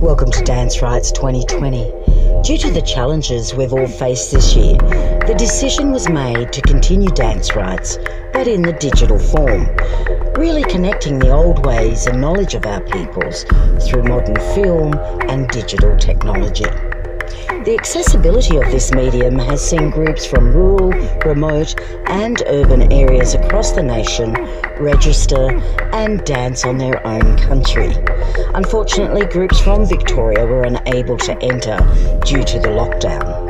Welcome to Dance Rites 2020. Due to the challenges we've all faced this year, the decision was made to continue Dance Rites, but in the digital form, really connecting the old ways and knowledge of our peoples through modern film and digital technology. The accessibility of this medium has seen groups from rural, remote and urban areas across the nation register and dance on their own country. Unfortunately, groups from Victoria were unable to enter due to the lockdown.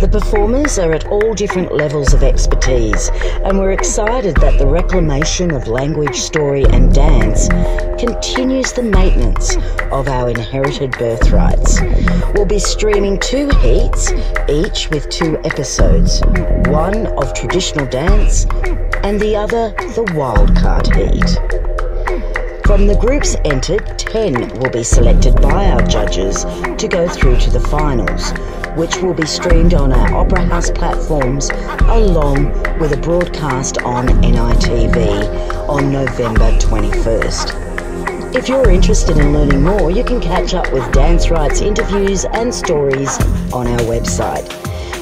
The performers are at all different levels of expertise, and we're excited that the reclamation of language, story and dance continues the maintenance of our inherited birthrights. We'll be streaming 2 heats, each with 2 episodes, one of traditional dance and the other the wildcard heat. From the groups entered, 10 will be selected by our judges to go through to the finals, which will be streamed on our Opera House platforms along with a broadcast on NITV on November 21st. If you're interested in learning more, you can catch up with Dance Rites interviews and stories on our website.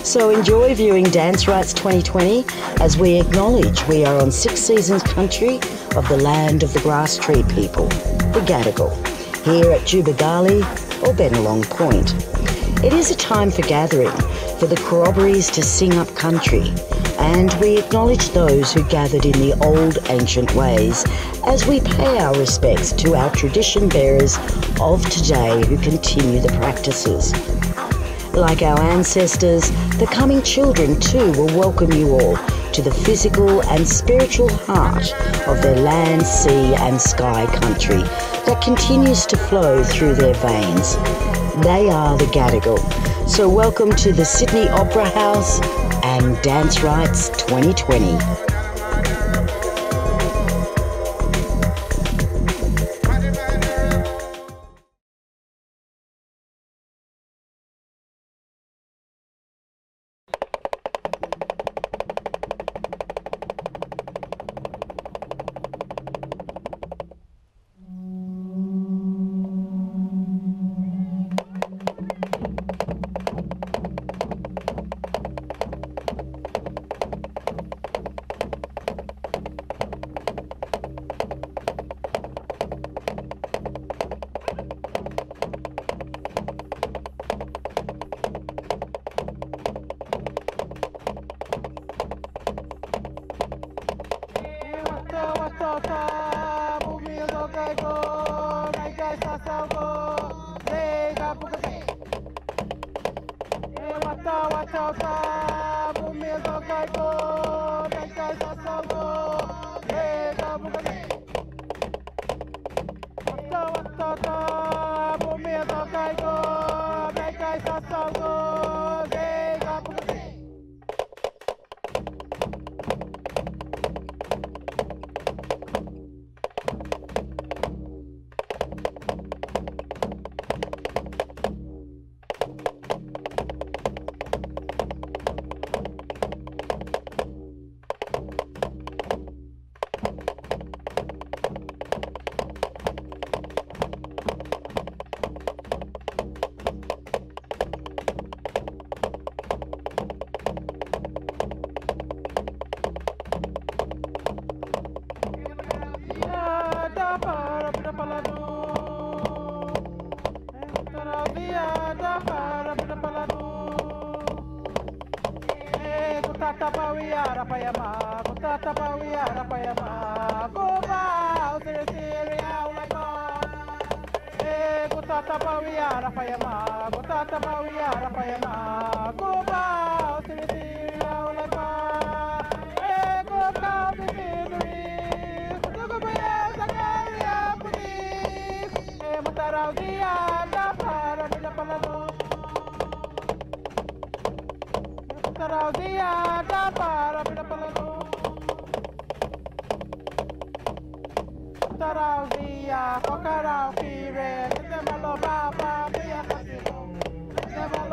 So enjoy viewing Dance Rites 2020 as we acknowledge we are on 6 Seasons Country of the land of the Grass Tree people, the Gadigal, here at Jubigali or Benlong Point. It is a time for gathering, for the corroborees to sing up country, and we acknowledge those who gathered in the old ancient ways as we pay our respects to our tradition bearers of today who continue the practices. Like our ancestors, the coming children too will welcome you all to the physical and spiritual heart of their land, sea and sky country that continues to flow through their veins. They are the Gadigal. So welcome to the Sydney Opera House and Dance Rites 2020.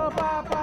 Papa,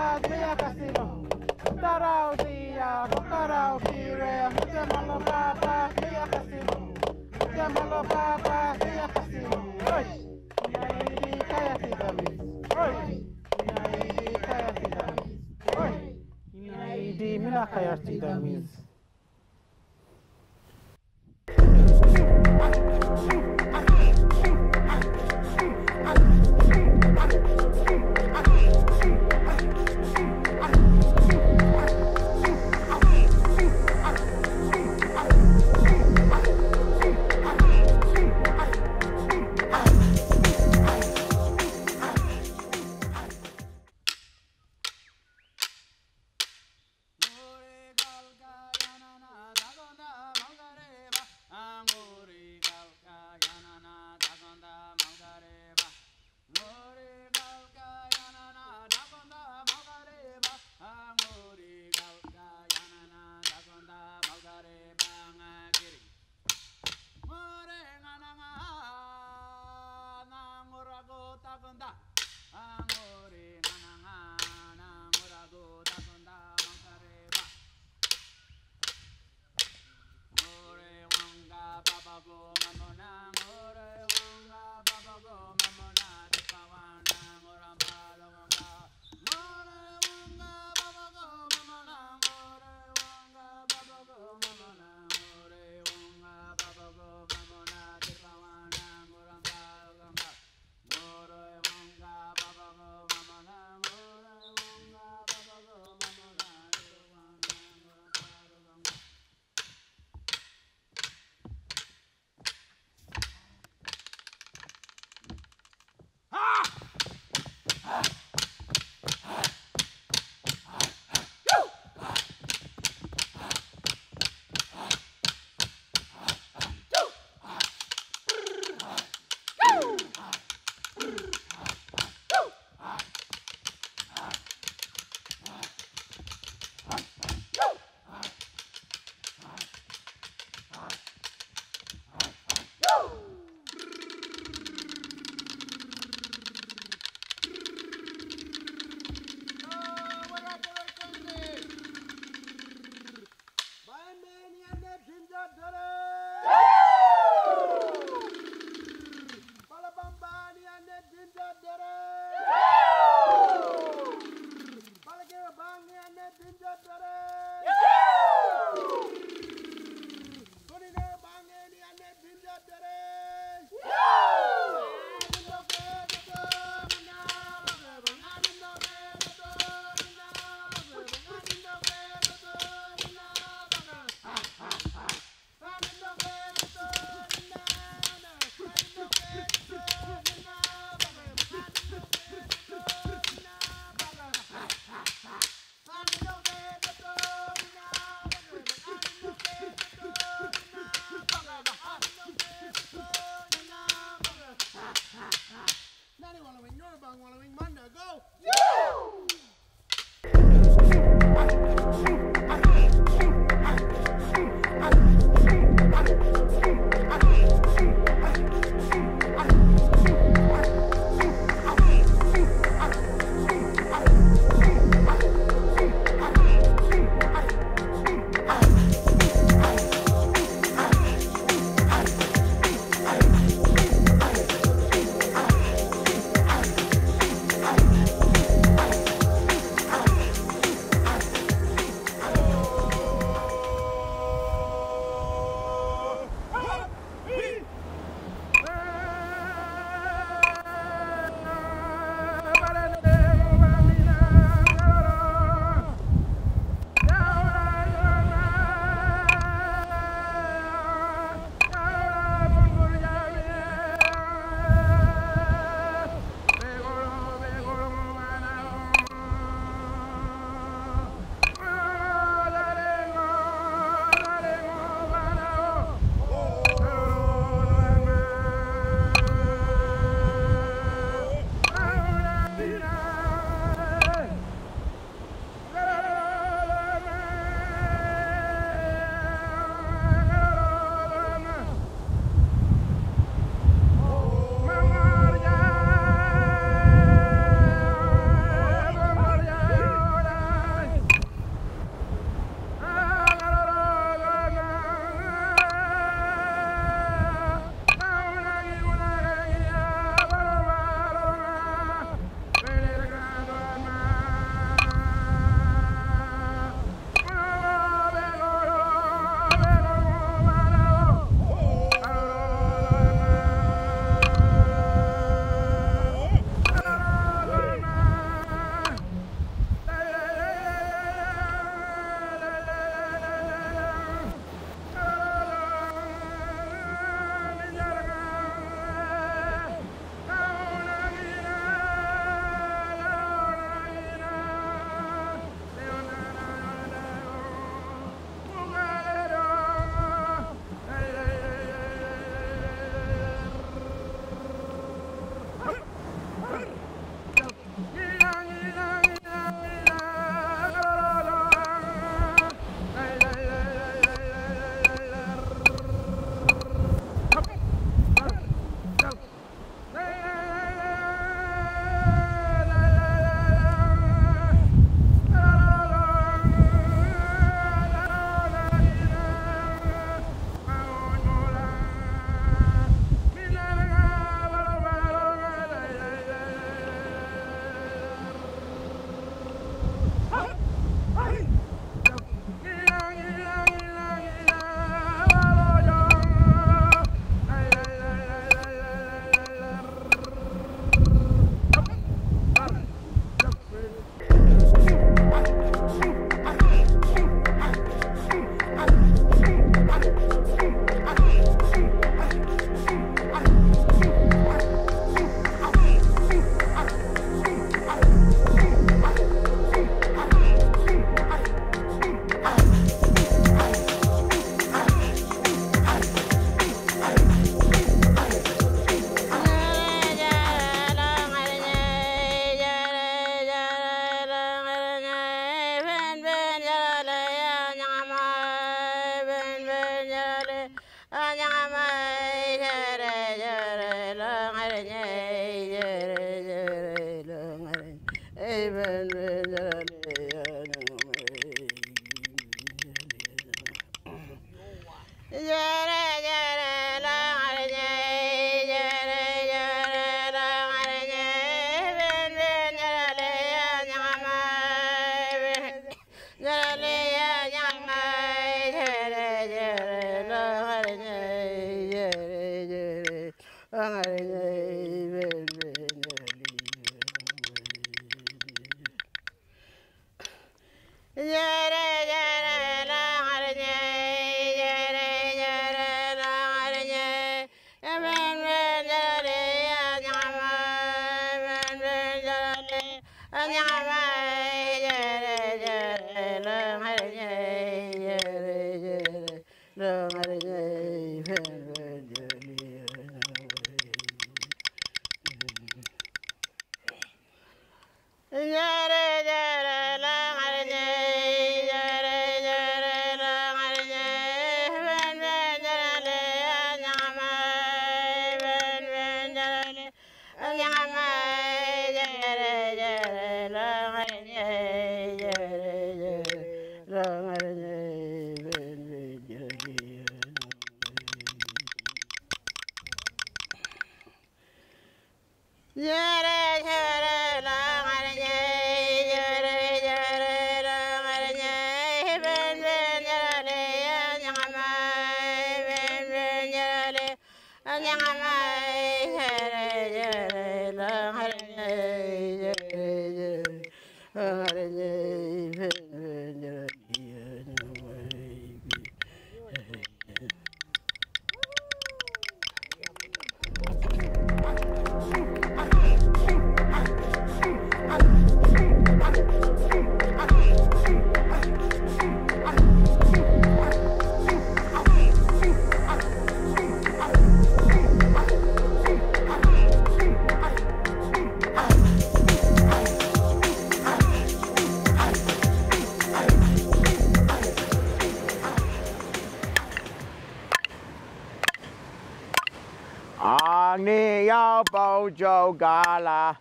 Jogala,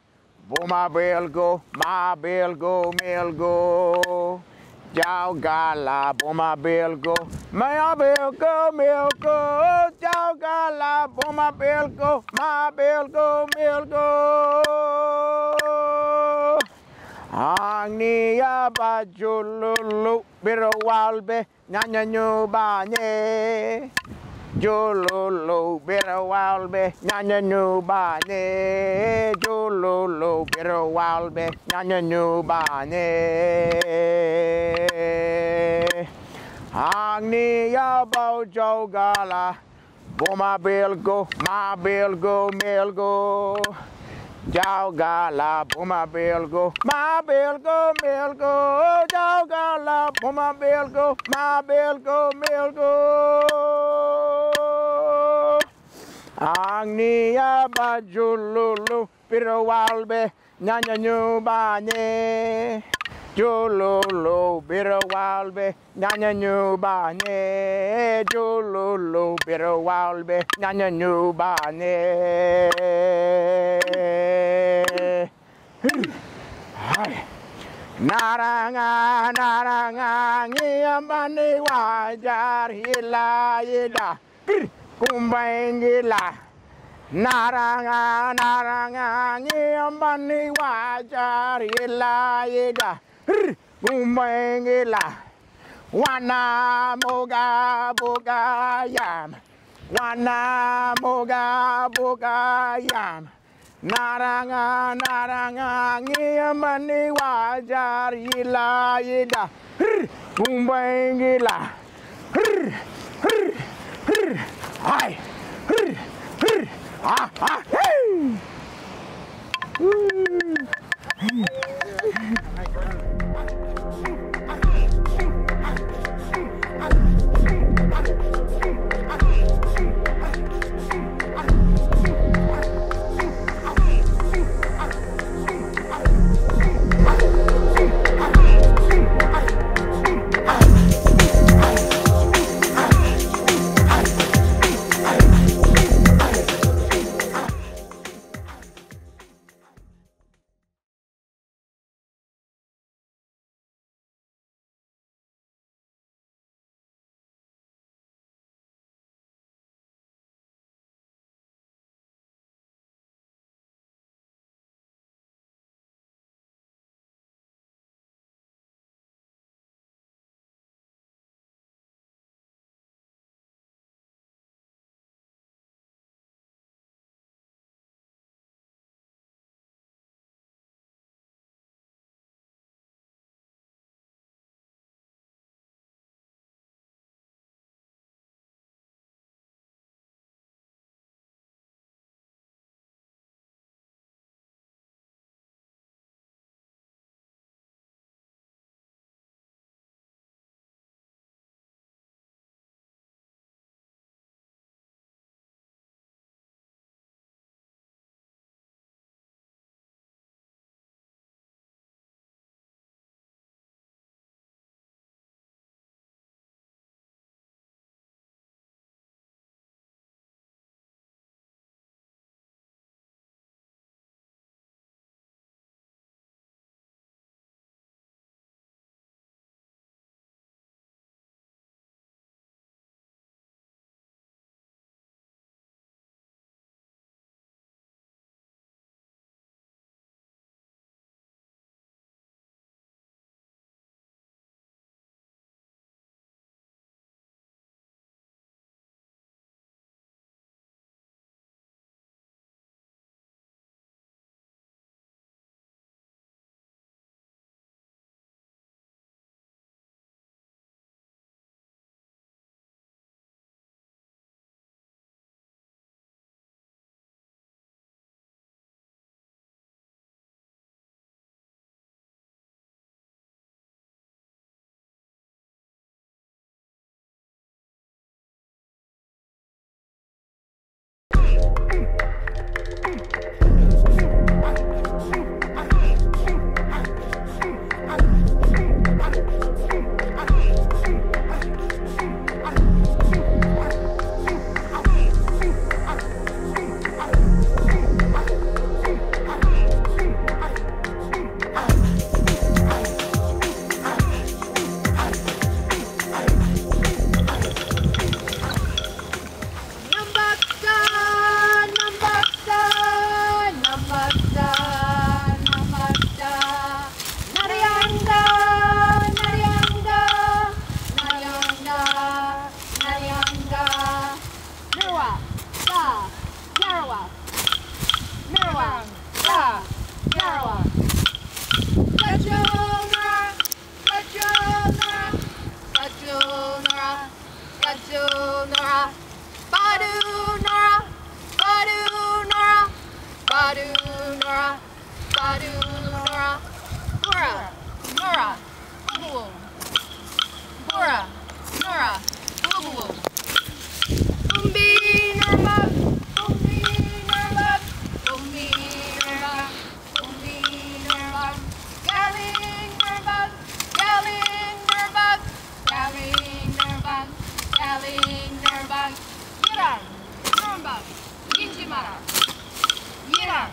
Buma Belgo, Ma Belgo, Melgo, Jogala, Buma Belgo, Ma Belgo, Melgo, Jogala, Buma Belgo, Ma Belgo, Melgo, Agnia Bajulu, Birowalbe, Nananu Bane. Jololo, bero walbe, nana nu bane. Jololo, bero walbe, nana nu bane. Agni yabo jogala, boma belgo, ma belgo, melgo. Jogala, boma belgo, ma belgo, melgo. Jogala, boma belgo, ma belgo, melgo. Agniya bajululu birawalbe nyanyanubane. Jululu birawalbe nyanyanubane. Jululu birawalbe nyanyanubane. Naranga naranga ngiyambane wajar hilayida. Kumbaingila, naranga, naranga, ngiyambani wajarila yida. Kumbaingila, wana moga boga yam, wana moga boga yam. Naranga, naranga, ngiyambani wajarila yida. Kumbaingila. Hi, hur, hur, ah, ah, hey! la, Yarrawa, Mirawa, la, Yarrawa. Gajunara, Gajunara, Gajunara, Gajunara, Badunara, Badunara, Badunara, Badunara, Bura, Nora, Bubble, Bura, Nora, Bubble. Yellow,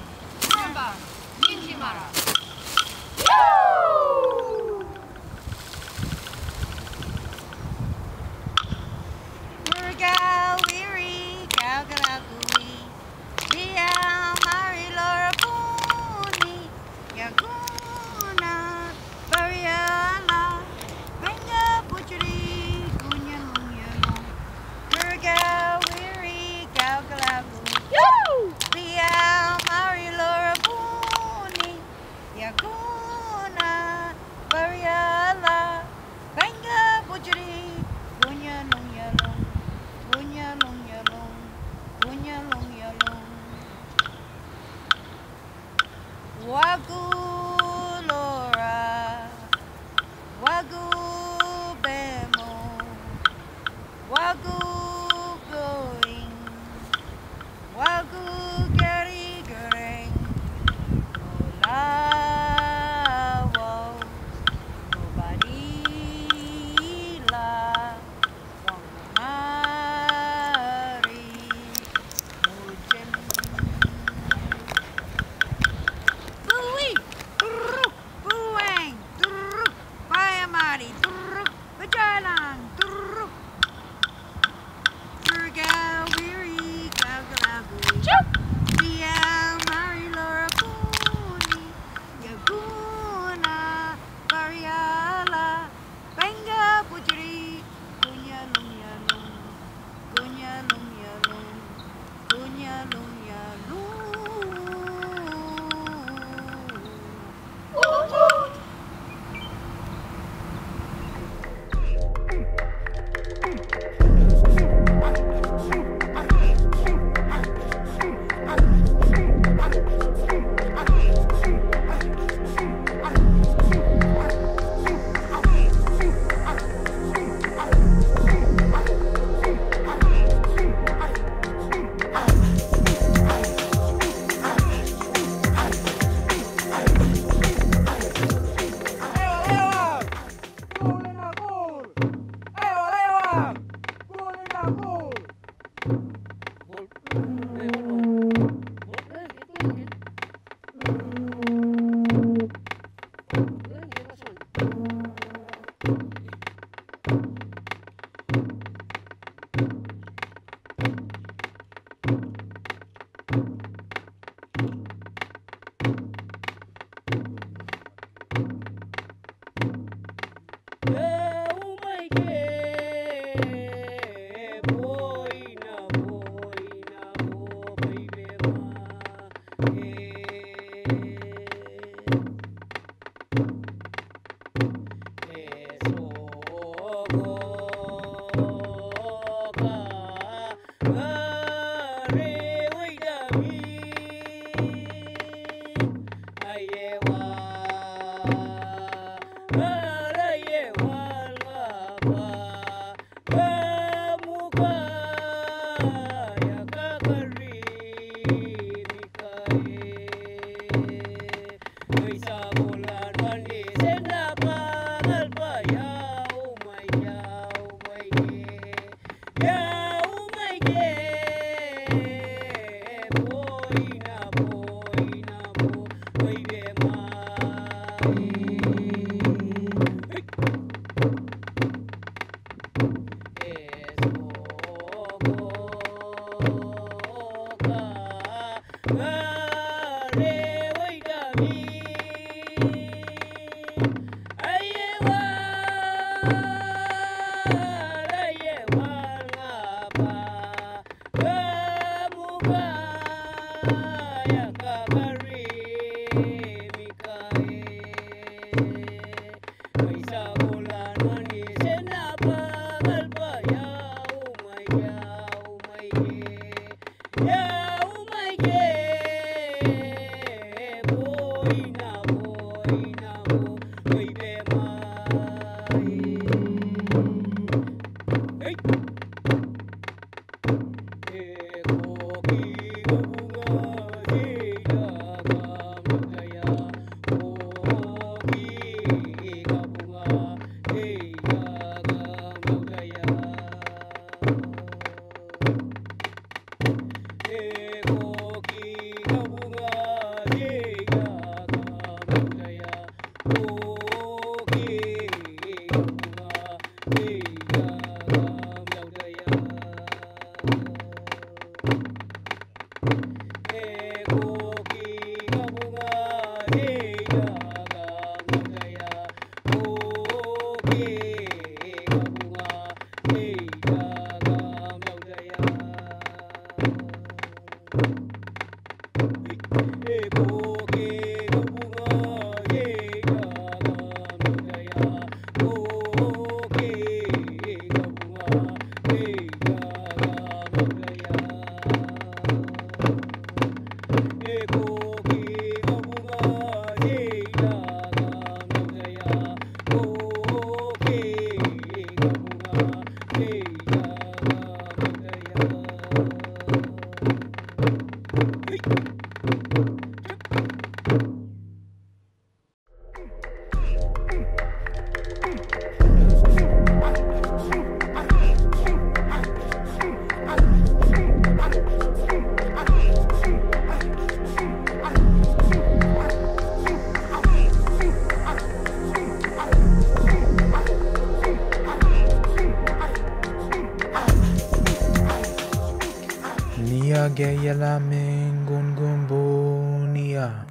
Iya geyala menggunggumbuniya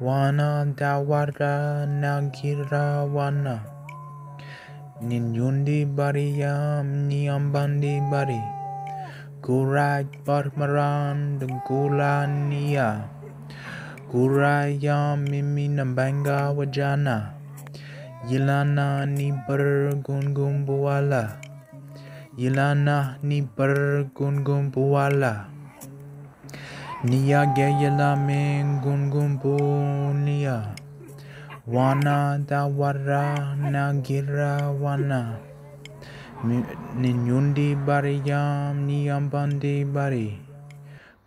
Wana dawara nagirawana Ninyundi bariyam niambandi bari Kurai parmaran dengkulaniya Kurayam miminambangga wajana Yelana ni bergunggumbuala Yelana ni bergunggumbuala Nia geyala menggunggumbuniya Wana dawara nagirawana Ninyundi bariyam niambandi bari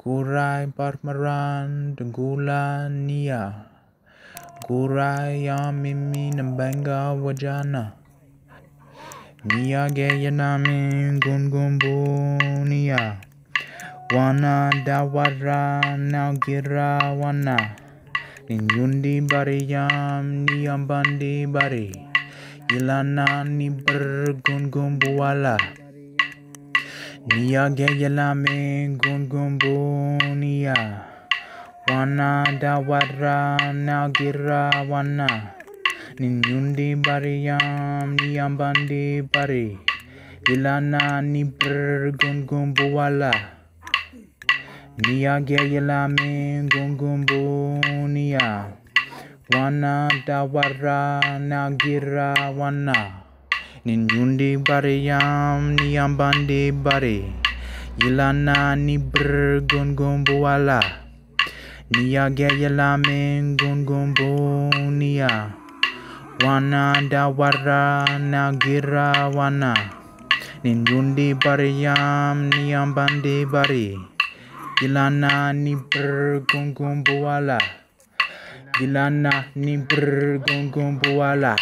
Kurai parmaran dengkulaniya Kuraya mimi nambanga wajana Nia geyana menggunggumbuniya Wana dawara nagirawana Ninyundi bariyam niambandi bari Yelana ni bergunggumbuala Nia geyala menggunggumbuniya Wana dawara nagirawana Ninyundi bariyam niambandi bari Yelana ni bergunggumbuala Nia geyala menggunggumbuniya Wana dawara nagirawana Ninyundi bariyam niambandi bari Yelana ni bergunggumbuala Nia geyala menggunggumbuniya Wana dawara nagirawana Ninyundi bariyam niambandi bari Yelana ni bergunggumbuala Yelana ni bergunggumbuala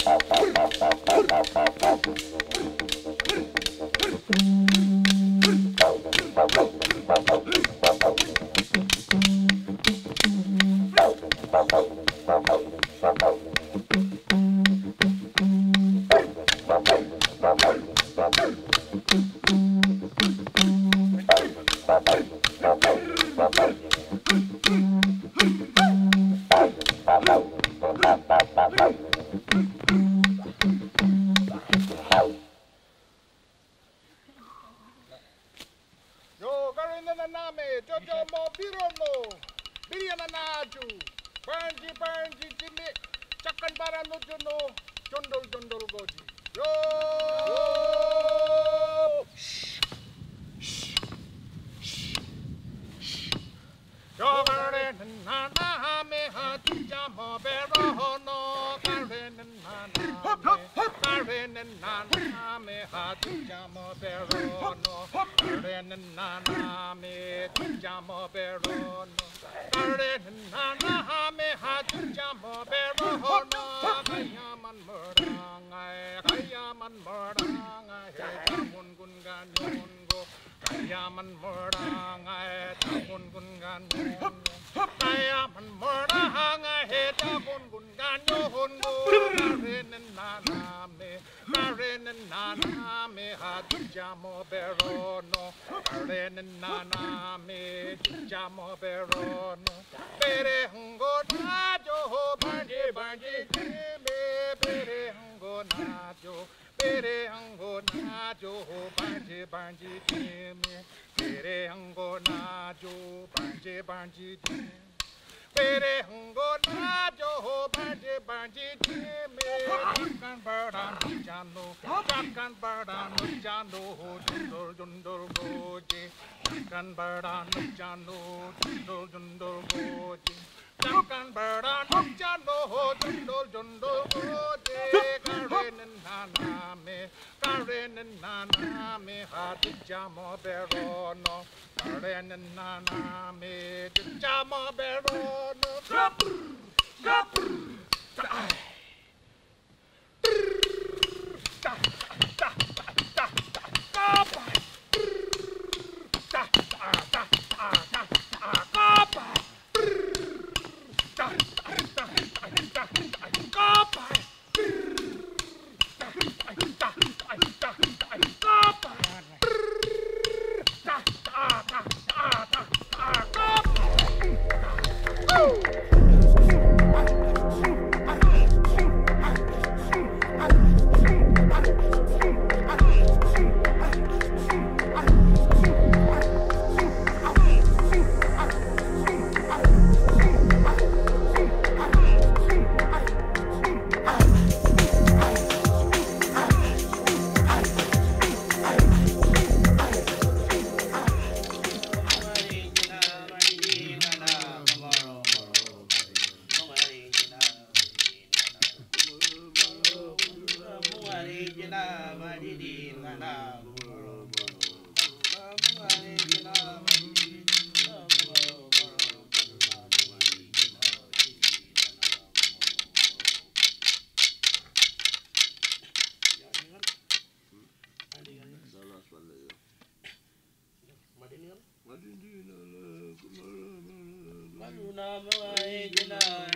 Madinina,